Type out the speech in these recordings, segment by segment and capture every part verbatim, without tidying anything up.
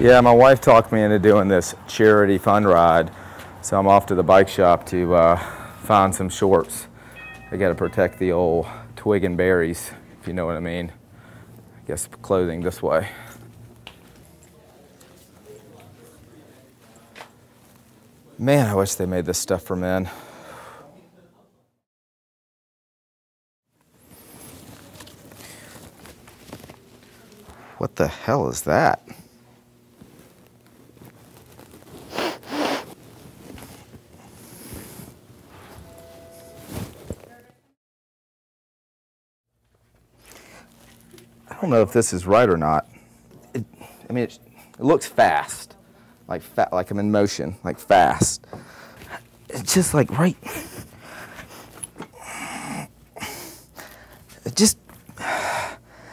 Yeah, my wife talked me into doing this charity fun ride, so I'm off to the bike shop to uh, find some shorts. I got to protect the old twig and berries, if you know what I mean. I guess clothing this way. Man, I wish they made this stuff for men. What the hell is that? I don't know if this is right or not. It, I mean, it, it looks fast, like fa like I'm in motion, like fast. It's just like right. It just.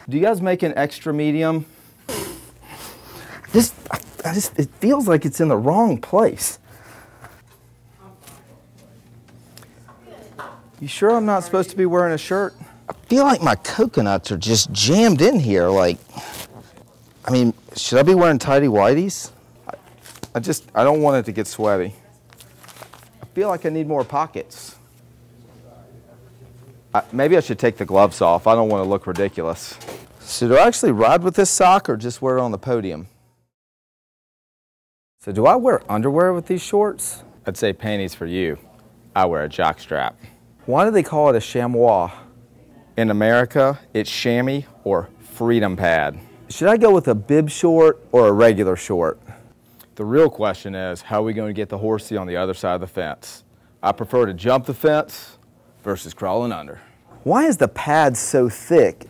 Do you guys make an extra medium? Just, I, I just, it feels like it's in the wrong place. You sure I'm not supposed to be wearing a shirt? I feel like my coconuts are just jammed in here, like, I mean, should I be wearing tidy whities? I, I just, I don't want it to get sweaty. I feel like I need more pockets. I, maybe I should take the gloves off. I don't want to look ridiculous. So do I actually ride with this sock or just wear it on the podium? So do I wear underwear with these shorts? I'd say panties for you. I wear a jockstrap. Why do they call it a chamois? In America, it's chamois or freedom pad. Should I go with a bib short or a regular short? The real question is, how are we going to get the horsey on the other side of the fence? I prefer to jump the fence versus crawling under. Why is the pad so thick?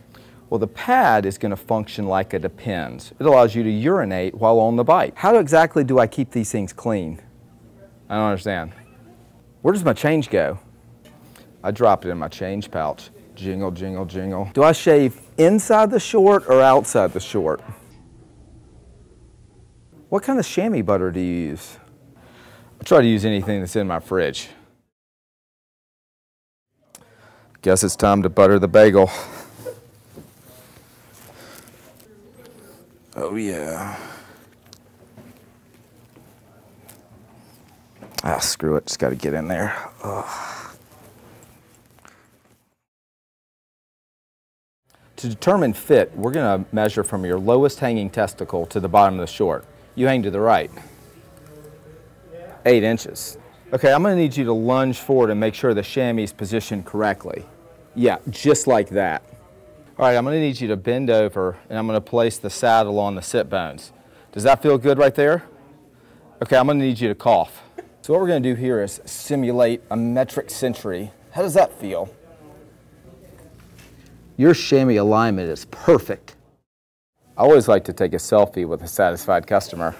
Well, the pad is going to function like a Depends. It allows you to urinate while on the bike. How exactly do I keep these things clean? I don't understand. Where does my change go? I drop it in my change pouch. Jingle, jingle, jingle. Do I shave inside the short or outside the short? What kind of chamois butter do you use? I try to use anything that's in my fridge. Guess it's time to butter the bagel. Oh yeah. Ah, screw it, just gotta get in there. Ugh. To determine fit, we're going to measure from your lowest hanging testicle to the bottom of the short. You hang to the right. Eight inches. Okay, I'm going to need you to lunge forward and make sure the chamois is positioned correctly. Yeah, just like that. All right, I'm going to need you to bend over and I'm going to place the saddle on the sit bones. Does that feel good right there? Okay, I'm going to need you to cough. So what we're going to do here is simulate a metric century. How does that feel? Your chamois alignment is perfect. I always like to take a selfie with a satisfied customer.